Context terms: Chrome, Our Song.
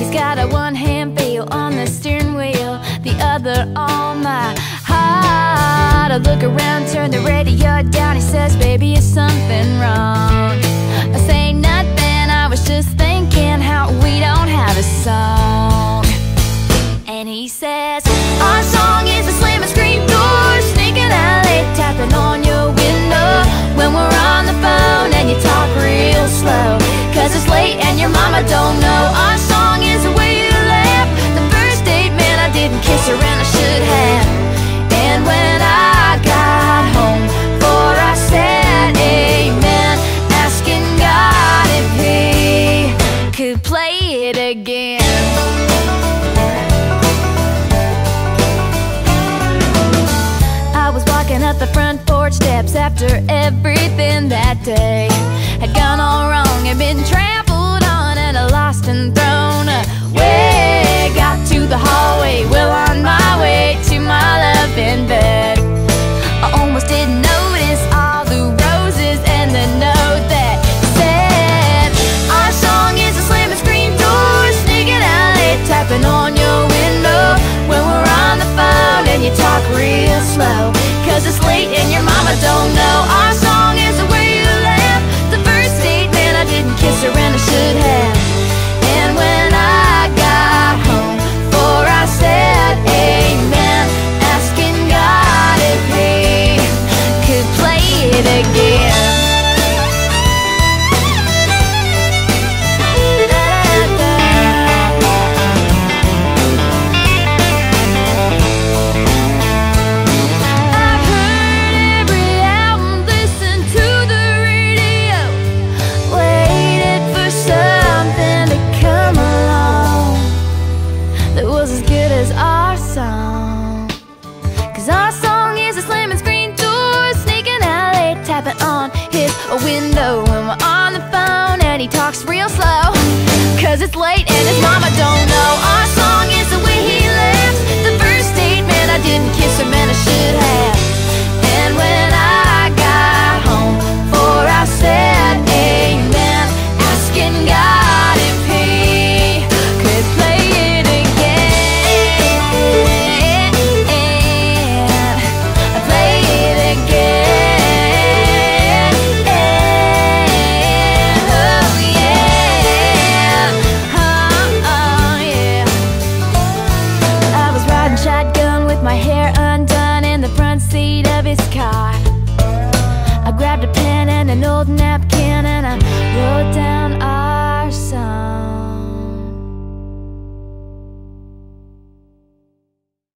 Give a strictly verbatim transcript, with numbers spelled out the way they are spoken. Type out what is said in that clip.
He's got a one-hand feel on the steering wheel, the other on my heart. I look around, turn the radio down. He says, baby, is something wrong? I say nothing, I was just thinking how we don't have a song. And he says, our song is a slam and scream door, sneaking out late, tapping on your window. When we're on the phone and you talk real slow, cause it's late and your mama don't know. Our song is the way you laugh. The first date, man, I didn't kiss her and I should have. And when I got home, for I said amen, asking God if he could play it again. I was walking up the front porch steps after everything that day had gone all wrong, had been trampled on and lost and thrown away. Got to the hallway, well on my way to my love in bed. I almost didn't notice all the roses and the note that said, our song is a slam and scream door, sneaking out late, tapping on your window. When we're on the phone and you talk real slow, cause it's late and your mama don't know. Our song is the way you laugh. The first date, man, I didn't kiss her and I should have. And when I got home, for I said amen, asking God if he could play it again. Window when we're on the phone and he talks real slow, cause it's late and his mama don't know. Our song is the way he laughs. The first date, man, I didn't kiss him and I should have. And when I got home, for I said amen, asking God if he could play it again, play it again. Car. I grabbed a pen and an old napkin and I wrote down